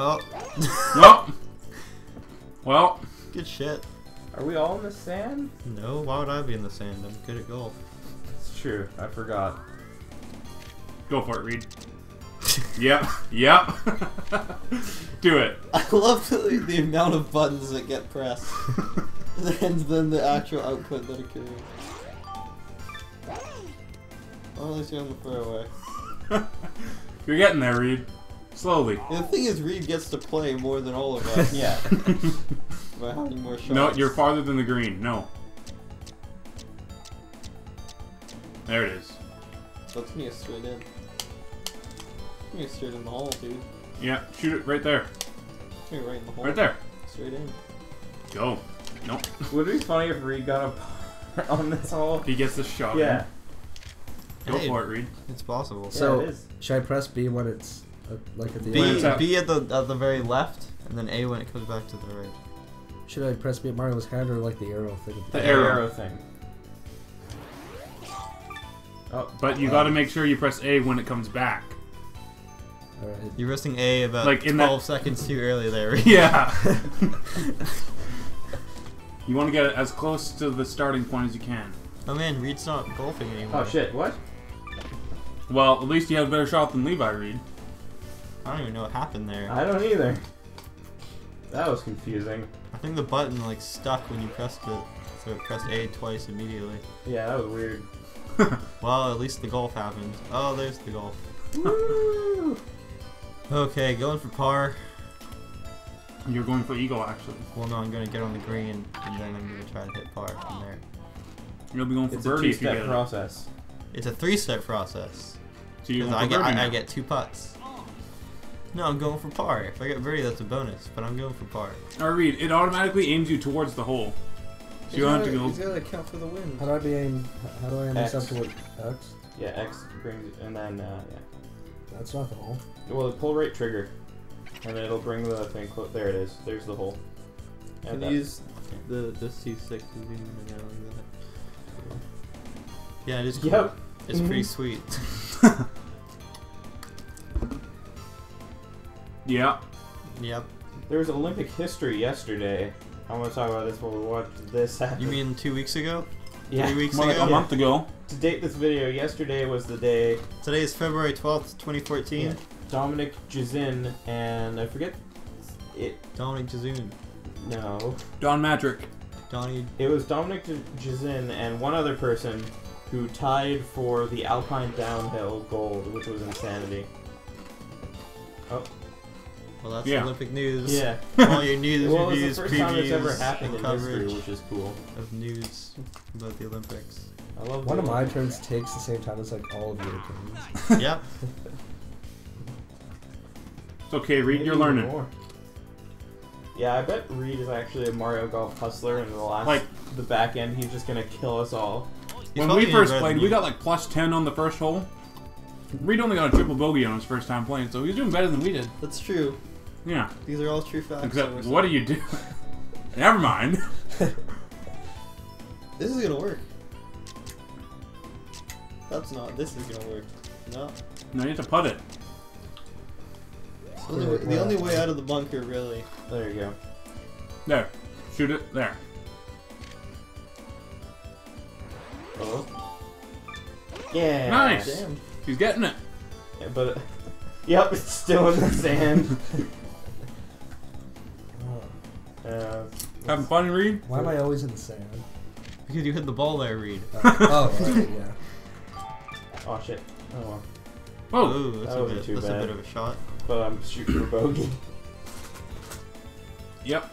Oh. Well. Good shit. Are we all in the sand? No, why would I be in the sand? I'm good at golf. It's true. I forgot. Go for it, Reed. Yep. Do it. I love the amount of buttons that get pressed. And then the actual output that occurs. Oh, at least you're on the fairway. You're getting there, Reed. Slowly. And the thing is, Reed gets to play more than all of us. Yeah. By having more shots. No, you're farther than the green. No. There it is. That's me straight in. I'm gonna straight in the hole, dude. Yeah, shoot it right there. Shoot it right in the hole. Right there. Straight in. Go. Nope. Would it be funny if Reed got a par on this hole? He gets the shot. Yeah. Go for it, Reed. It's possible. So, yeah, it is. Should I press B when it's like at the end? B at the very left, and then A when it comes back to the right. Should I press B at Mario's hand or like the arrow thing? The arrow thing. Oh, but you got to make sure you press A when it comes back. All right. You're pressing A about like in 12 seconds too early there. Yeah. You want to get it as close to the starting point as you can. Oh man, Reed's not golfing anymore. Oh shit, what? Well, at least you had a better shot than Levi, Reed. I don't even know what happened there. I don't either. That was confusing. I think the button like stuck when you pressed it. So it pressed A twice immediately. Yeah, that was weird. Well, at least the golf happened. Oh, there's the golf. Woo! Okay, going for par. You're going for eagle, actually. Well, no, I'm going to get on the green, and then I'm going to try to hit par from there. You'll be going for birdie if you get it. It's a two-step process. It's a three-step process. So you're going for birdie now. I get two putts. No, I'm going for par. If I get birdie, that's a bonus, but I'm going for par. All right, Reed, it automatically aims you towards the hole. So you don't have to go. He's got to count for the win. How do I aim myself towards X? Yeah, X brings, and then, yeah. That's not the hole. Well, pull right trigger, and then it'll bring the thing close. There it is. There's the hole. And can you use the C6 to zoom in and out like that? Yeah, it is cool. Yep. It's pretty sweet. Yeah. Yep. There was Olympic history yesterday. I want to talk about this while we watch this happen. You mean 2 weeks ago? Yeah. 3 weeks ago? Like a month ago. To date this video, yesterday was the day... Today is February 12th, 2014. Yeah. Dominique Gisin and I forget... Dominique Gisin. No. Don Madrick. Donnie... It was Dominique Gisin and one other person who tied for the Alpine Downhill gold, which was insanity. Oh. Well, that's Olympic news. Yeah. All your news, well, your news, previews, it's the first time it's ever happened in history, which is cool. Of news about the Olympics. I love one of my turns takes the same time as like all of your turns. Yep. It's okay, Reed. Maybe you're learning. More. Yeah, I bet Reed is actually a Mario Golf hustler, and the back end, he's just gonna kill us all. When we first played, we got like +10 on the first hole. Reed only got a triple bogey on his first time playing, so he's doing better than we did. That's true. Yeah. These are all true facts. Except, what do you do? Never mind. This is gonna work. That's not. This is gonna work. No. No, you have to putt it. The only way out of the bunker, really. There you go. There. Shoot it. There. Oh. Yeah. Nice. Damn. He's getting it. Yeah, but yep, it's still in the sand. Having fun, Reed? Why am I always in the sand? Because you hit the ball there, Reed. Right, yeah. Oh shit. Oh well. Whoa! Ooh, that's a bit of a shot. But I'm shooting for bogey. Yep.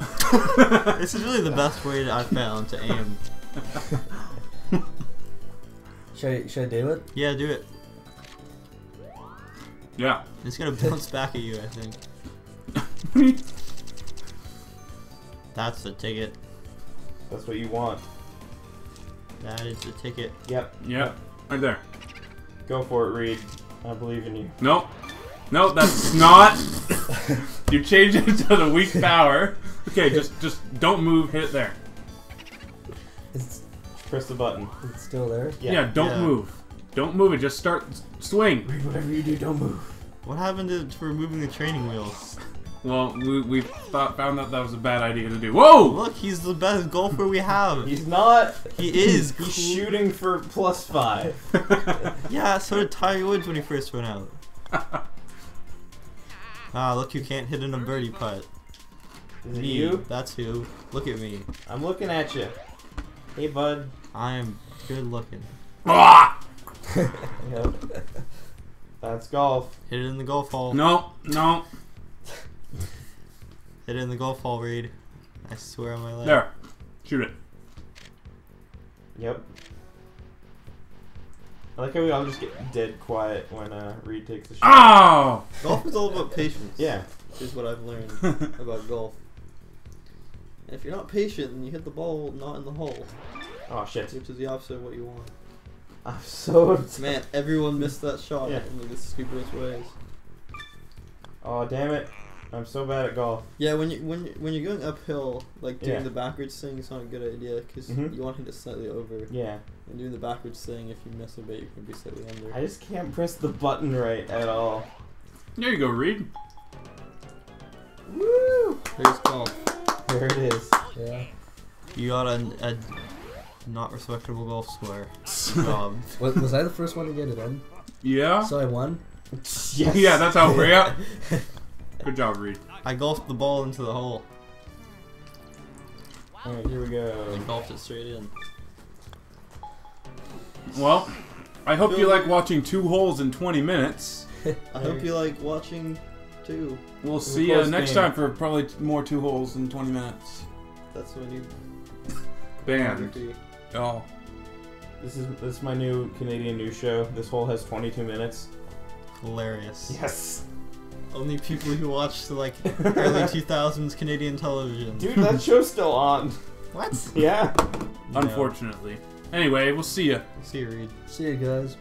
This is really the best way I've found to aim. Should I do it? Yeah, do it. Yeah. It's gonna bounce back at you, I think. That's the ticket. That's what you want. That is the ticket. Yep. Yep. Right there. Go for it, Reed. I believe in you. Nope. Nope, that's not. You change it to the weak power. Okay, just don't move. Hit it there. It's press the button. It's still there? Yeah, don't move. Don't move it, just start swing. Reed, whatever you do, don't move. What happened to removing the training wheels? Well, we found that that was a bad idea to do. Whoa! Look, he's the best golfer we have. He's not. He is. He's shooting for +5. Yeah, so did Tiger Woods when he first went out. Ah, look, you can't hit in a birdie putt. Is it you? That's who. Look at me. I'm looking at you. Hey, bud. I am good looking. Ah! Yep. That's golf. Hit it in the golf hole. No, no. Hit it in the golf hole, Reed. I swear on my life. There. Shoot it. Yep. I like how we all just get dead quiet when Reed takes the shot. Oh! Golf is all about patience. Yeah. Which is what I've learned about golf. And if you're not patient, then you hit the ball not in the hole. Oh, shit. Which is the opposite of what you want. I'm so upset. Man, everyone missed that shot in the stupidest ways. Oh, damn it. I'm so bad at golf. Yeah, when you're going uphill, like doing the backwards thing is not a good idea because you want to hit it slightly over. Yeah. And doing the backwards thing, if you miss a bit, you can be slightly under. I just can't press the button right at all. There you go, Reed. Woo! There's golf. There it is. Yeah. You got a not respectable golf score. Was I the first one to get it in? Yeah. So I won? Yes. Yeah, that's how we're at. Good job, Reed. I golfed the ball into the hole. Alright, here we go. I golfed it straight in. Well, I hope you like watching 2 holes in 20 minutes. I hope you like watching 2. We'll see you next time for probably more 2 holes in 20 minutes. That's when you... Banned. Oh. This is my new Canadian news show. This hole has 22 minutes. Hilarious. Yes. Only people who watched like early 2000s Canadian television. Dude, that show's still on. What? Yeah. Unfortunately. Anyway, we'll see ya. See ya, Reed. See ya, guys.